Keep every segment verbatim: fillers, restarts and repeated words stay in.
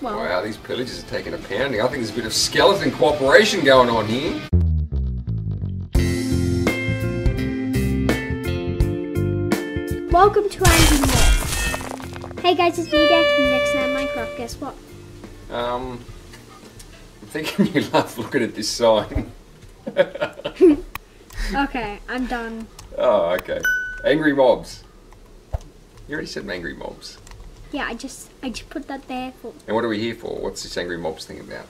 Well, wow, these pillagers are taking a pounding. I think there's a bit of skeleton cooperation going on here. Welcome to Andy's World. Hey guys, it's me, Dex from Dex and Dad Minecraft. Guess what? Um, I'm thinking you love looking at this sign. Okay, I'm done. Oh, okay. Angry mobs. You already said angry mobs. Yeah, I just I just put that there for. And what are we here for? What's this angry mobs thing about?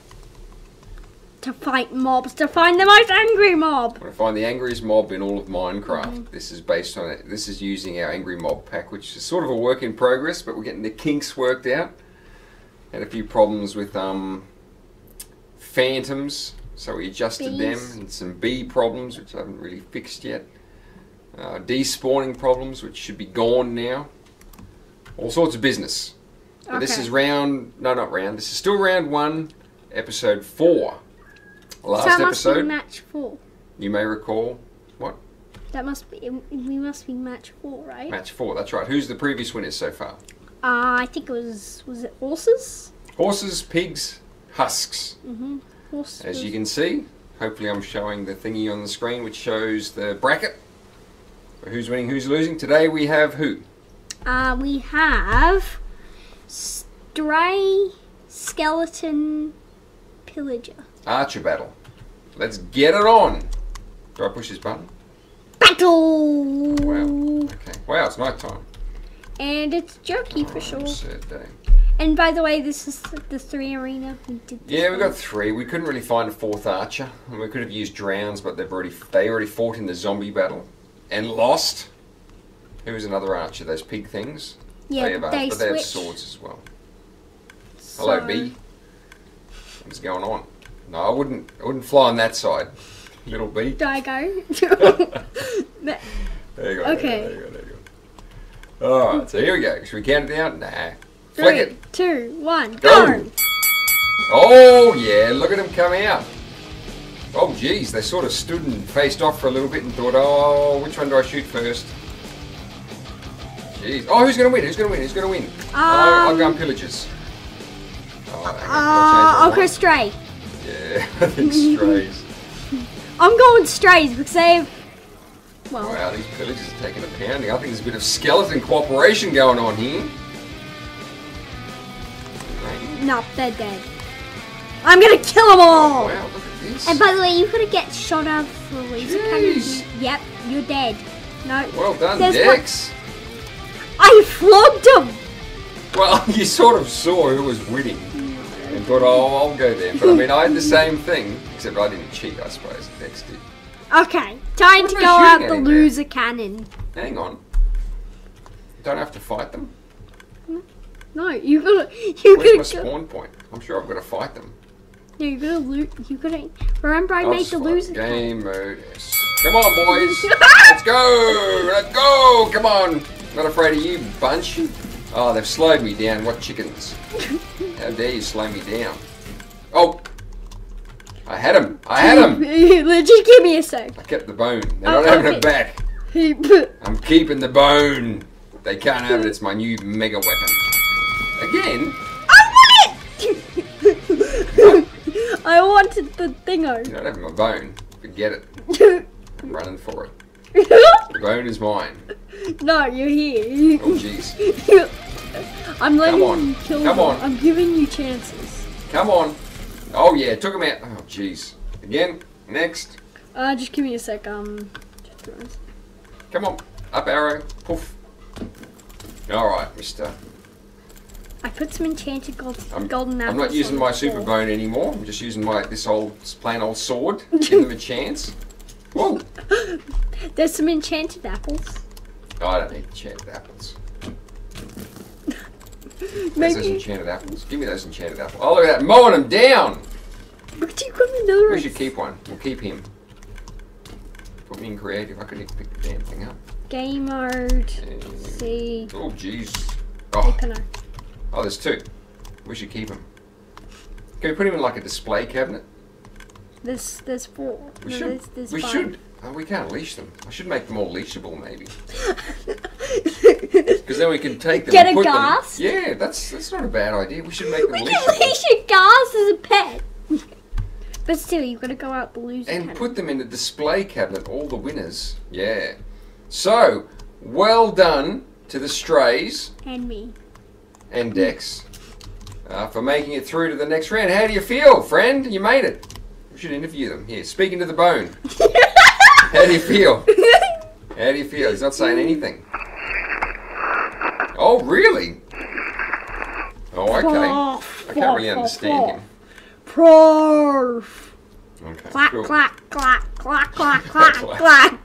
To fight mobs, to find the most angry mob. I want to find the angriest mob in all of Minecraft. Mm-hmm. This is based on it. This is using our angry mob pack, which is sort of a work in progress, but we're getting the kinks worked out. Had a few problems with um phantoms, so we adjusted Bees. them, and some bee problems, which I haven't really fixed yet. Uh, despawning problems, which should be gone now. All sorts of business. But okay. This is round, no, not round. This is still round one, episode four. Last so that must episode, be match four. You may recall what? That must be. We must be match four, right? Match four. That's right. Who's the previous winners so far? Uh, I think it was. Was it horses? Horses, pigs, husks. Mm-hmm. Horses. As you can see, hopefully I'm showing the thingy on the screen, which shows the bracket. Who's winning? Who's losing? Today we have who? Uh, we have Stray Skeleton Pillager. Archer battle. Let's get it on. Do I push this button? Battle! Wow. Okay. Wow, it's night time. And it's jerky oh, for sure. Sad day. And by the way, this is the three arena. We did yeah, we got three. We couldn't really find a fourth archer. We could have used drowns, but they've already they already fought in the zombie battle and lost. Who was another archer? Those pig things. Yeah, they have, they but they switch. have swords as well. So. Hello, bee. What's going on? No, I wouldn't. I wouldn't fly on that side, little bee. Do I go? there you go. Okay. There you go. There you go. All right. So here we go. Should we count it down? Nah. Three, Flick it. two, one, go. go. Oh yeah! Look at them come out. Oh geez, they sort of stood and faced off for a little bit and thought, oh, which one do I shoot first? Jeez. Oh, who's gonna win? Who's gonna win? Who's gonna win? Um, oh, I'll go on pillagers. Oh, uh, I'll go stray. Yeah, I think strays. I'm going strays because they have. Well. Wow, these pillagers are taking a pounding. I think there's a bit of skeleton cooperation going on here. No, they're dead. I'm gonna kill them all! Oh, wow, look at this. And by the way, you could have get shot out for a laser cannon. Yep, you're dead. No. Well done, There's Dex. One. I flogged him! Well, you sort of saw who was winning. And thought, oh, I'll go there. But I mean, I had the same thing, except I didn't cheat, I suppose. Dex did. Okay, time to go out the loser cannon. Hang on. You don't have to fight them? No, you gotta. You Where's gotta my spawn go point? I'm sure I've got to fight them. No, you gotta loot. You gotta. Remember, I I'll made the loser game cannon. Mode. Come on, boys. Let's go. Let's go. Come on. Not afraid of you, bunch. Oh, they've slowed me down. What chickens? How dare you slow me down? Oh, I had him. I had him. Legit, give me a sec. I kept the bone. They're oh, not having it back. I'm keeping the bone. They can't have it. It's my new mega weapon. Again. I want it. What? I wanted the thingo. You're not having my bone. Forget it. I'm running for it. The bone is mine. No, you're here. Oh, jeez. I'm letting Come on. you kill Come on. I'm giving you chances. Come on. Oh, yeah. Took him out. Oh, jeez. Again. Next. Uh, just give me a sec. Um. Come on. Up arrow. Poof. All right, mister. I put some enchanted gold, I'm, golden apples. I'm not using my super ball. bone anymore. I'm just using my this old, plain old sword. Give them a chance. Whoa. There's some enchanted apples. Oh, I don't need enchanted apples. Maybe. There's those enchanted apples. Give me those enchanted apples. Oh, look at that. Mowing them down. But you couldn't know We should keep one. We'll keep him. Put me in creative. I couldn't even pick the damn thing up. Game mode. And... See. Oh, jeez. Oh. oh, there's two. We should keep him. Can we put him in like a display cabinet? There's, there's four. We no, should. There's, there's we five. should. Oh, we can't leash them. I should make them all leashable, maybe. Because then we can take them. Get and a put ghast? Them. Yeah, that's that's not a bad idea. We should make them. We leash can leash a ghast as a pet. But still, you've got to go out the loser and cabinet. Put them in the display cabinet. All the winners. Yeah. So well done to the strays and me and Dex uh, for making it through to the next round. How do you feel, friend? You made it. We should interview them here. Speaking to the bone. How do you feel? How do you feel? He's not saying anything. Oh, really? Oh, okay. I can't really understand him. Proof. Okay, clack, cool. clack, clack, clack, clack, clack, clack.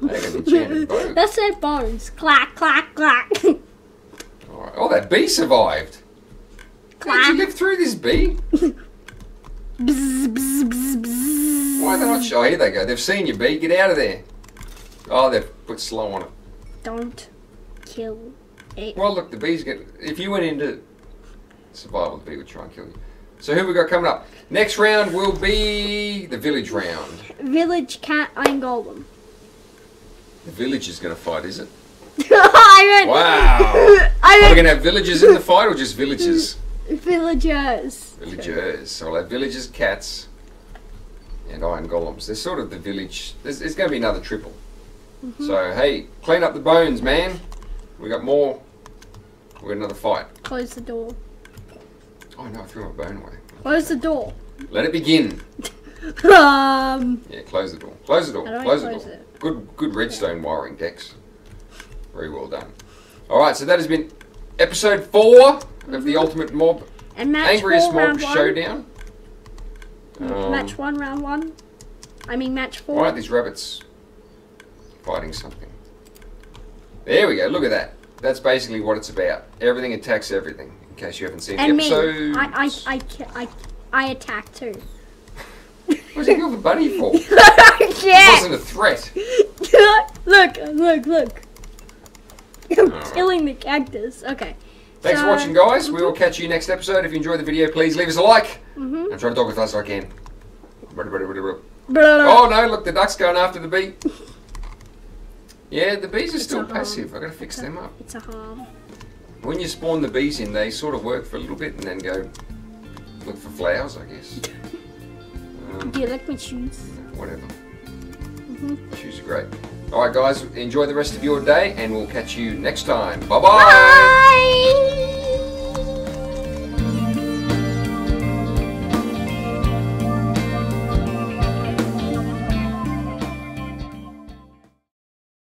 That's their bones. Clack, clack, clack. All right. Oh, that bee survived. Clack. How did you get through this bee? Bzz, bzz, bzz, bzz. Why are they not shy? Oh, here they go. They've seen you, bee. Get out of there. Oh, they've put slow on it. Don't kill it. Well, look, the bees get. If you went into survival, the bee would try and kill you. So who we got coming up? Next round will be the village round. Village cat and golem. The village is going to fight, is it? I mean, wow. I mean, are we going to have villagers in the fight or just villagers? Villagers. Villagers. So we'll have villagers, cats, and iron golems. They're sort of the village. There's, there's going to be another triple. Mm-hmm. So hey, clean up the bones, man. We got more. We got another fight. Close the door. Oh no, I threw my bone away. Close the door. Let it begin. um. Yeah, close the door. Close the door. Close the door. It? Good, good redstone yeah. wiring, Dex. Very well done. All right, so that has been episode four mm-hmm. of the Ultimate Mob. And match Angriest four, Mob round Showdown. One. Um, match one, round one. I mean, match four. Why aren't these rabbits fighting something? There we go. Look at that. That's basically what it's about. Everything attacks everything. In case you haven't seen the episode. And me. I, I, I, I, I attack too. What's he kill the bunny for? Yeah. It wasn't a threat. Look, look, look. I'm All killing right. the cactus. Okay. Thanks so, for watching, guys. We will catch you next episode. If you enjoyed the video, please leave us a like. Mm-hmm. I'm trying to talk as fast as I can. Oh no! Look, the duck's going after the bee. Yeah, the bees are it's still passive. I've got to fix it's them up. A, it's a harm. When you spawn the bees in, they sort of work for a little bit and then go look for flowers, I guess. Um, Do you like my shoes? Whatever. Mm-hmm. Shoes are great. All right, guys. Enjoy the rest of your day, and we'll catch you next time. Bye-bye. Bye bye. Bye.